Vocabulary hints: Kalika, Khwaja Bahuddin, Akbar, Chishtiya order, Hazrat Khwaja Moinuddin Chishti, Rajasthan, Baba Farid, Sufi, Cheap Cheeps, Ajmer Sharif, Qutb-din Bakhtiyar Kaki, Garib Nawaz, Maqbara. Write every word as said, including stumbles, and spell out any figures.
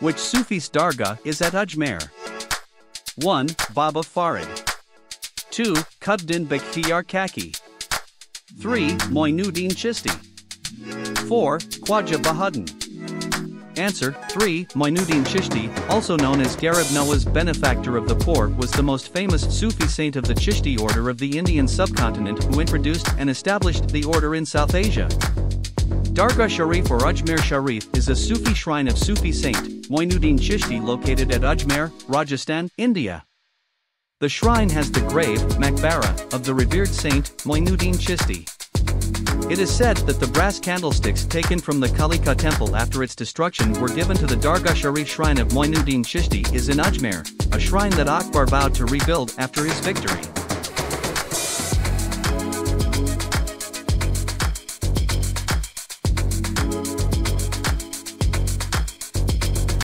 which Sufi's dargah is at Ajmer. one. Baba Farid. two. Qutb-din Bakhtiyar Kaki. three. Moinuddin Chishti. four. Khwaja Bahuddin. Answer: three. Moinuddin Chishti, also known as Garib Nawaz, benefactor of the poor, was the most famous Sufi saint of the Chishti order of the Indian subcontinent, who introduced and established the order in South Asia. Dargah Sharif or Ajmer Sharif is a Sufi shrine of Sufi saint Moinuddin Chishti located at Ajmer, Rajasthan, India. The shrine has the grave, Maqbara, of the revered saint Moinuddin Chishti. It is said that the brass candlesticks taken from the Kalika temple after its destruction were given to the Dargah Sharif shrine of Moinuddin Chishti is in Ajmer, a shrine that Akbar vowed to rebuild after his victory.